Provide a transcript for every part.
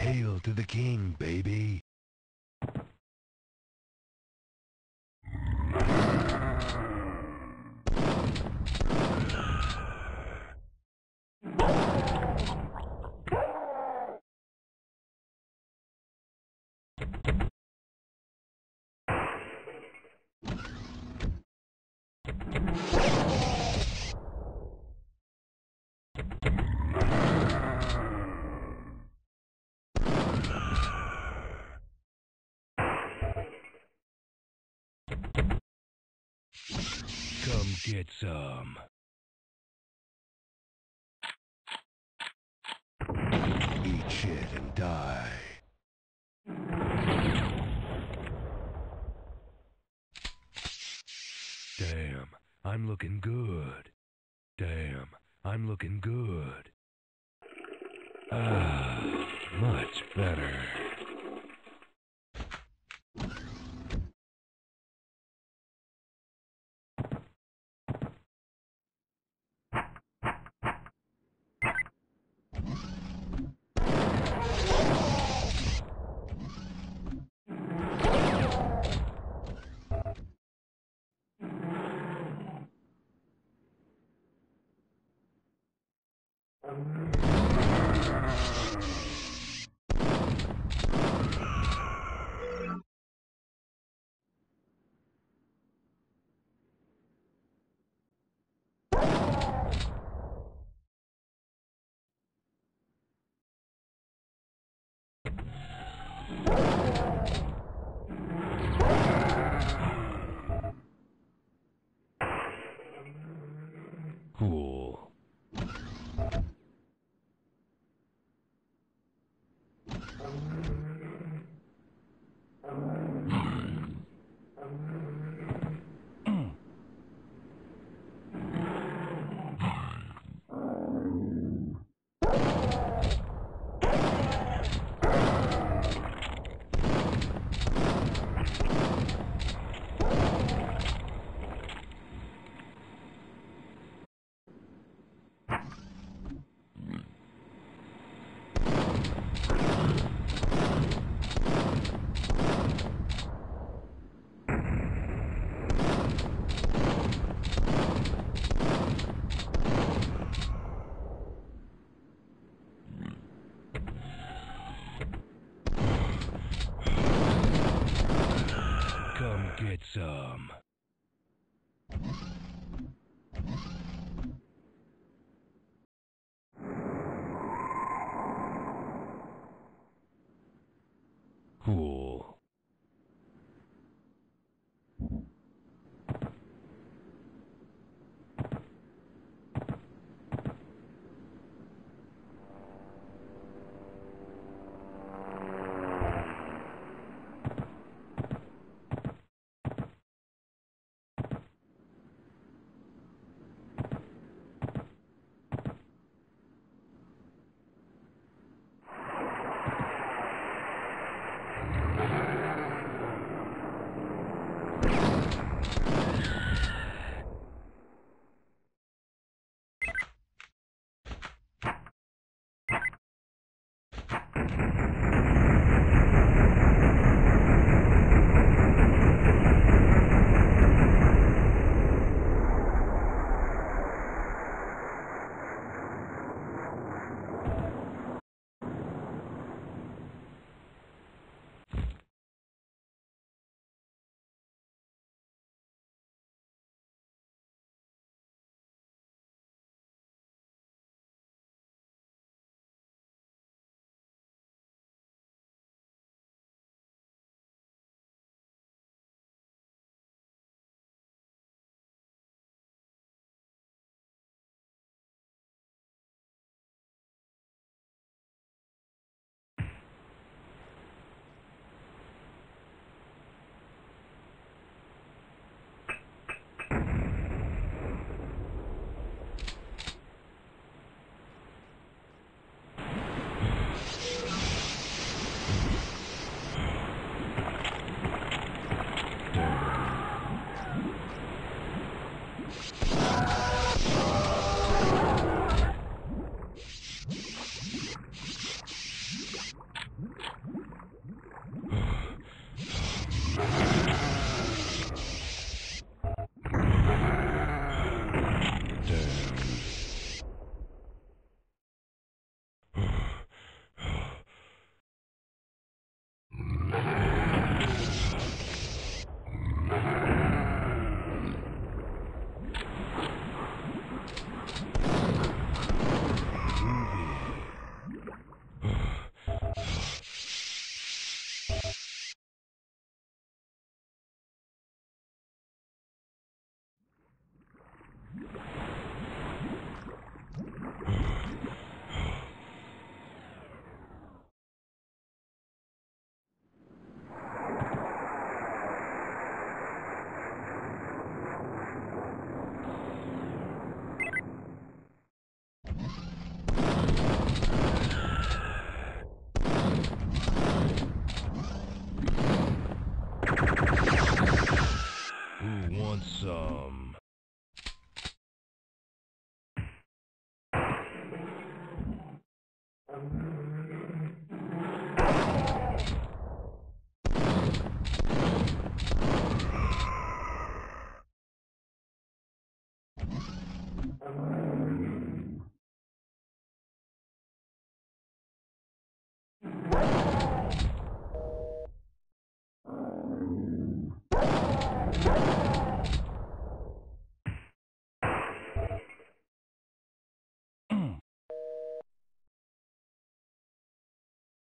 Hail to the king, baby. Come get some. Eat shit and die. Damn, I'm looking good. Damn, I'm looking good. Ah, much better. Cool.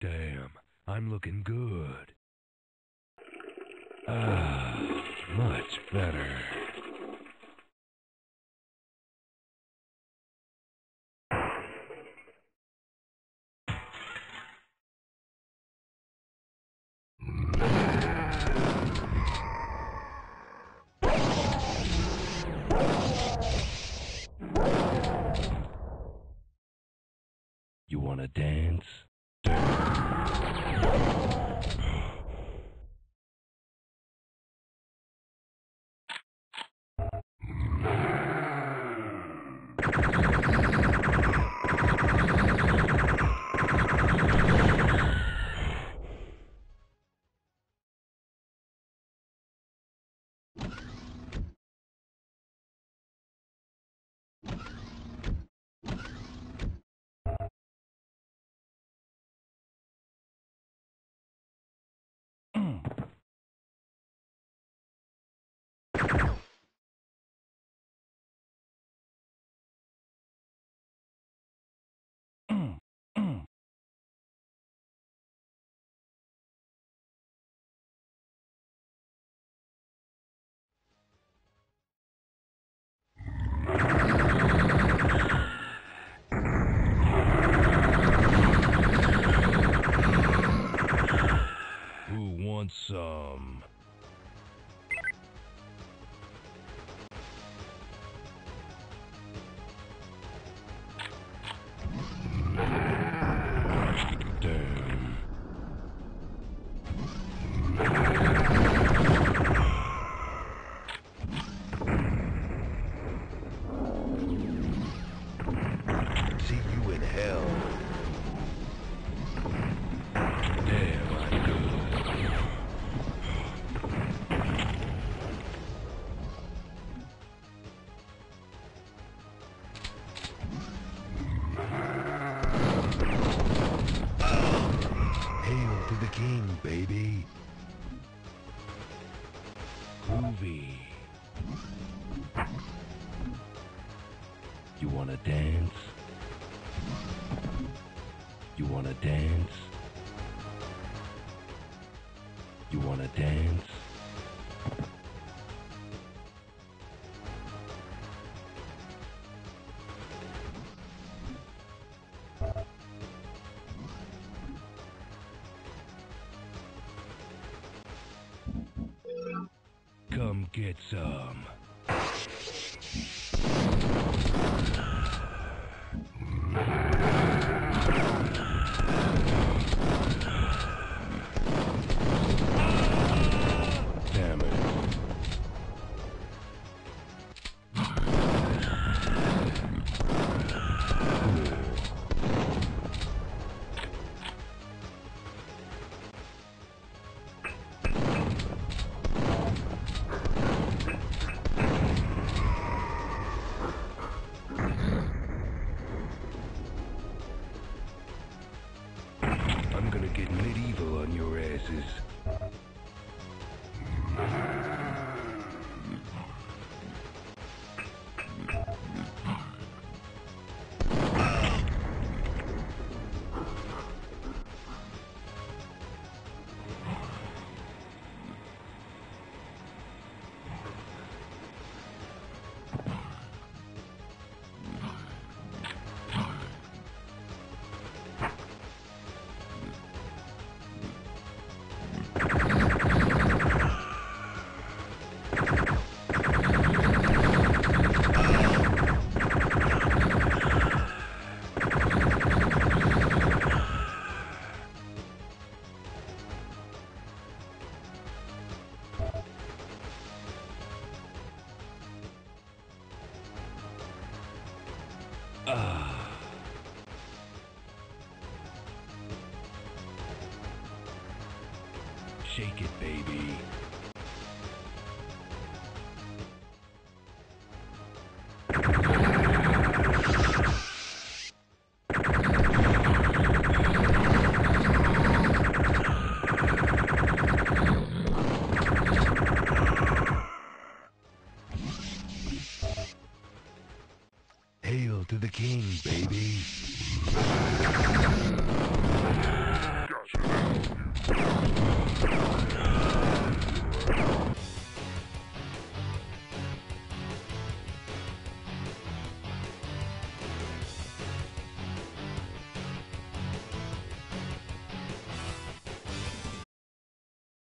Damn, I'm looking good. Ah, much better. You wanna dance? Some. Damn. See you in hell. Damn. Baby, groovy. You wanna dance? You wanna dance? You wanna dance? Come get some. Damn it. Shake it, baby.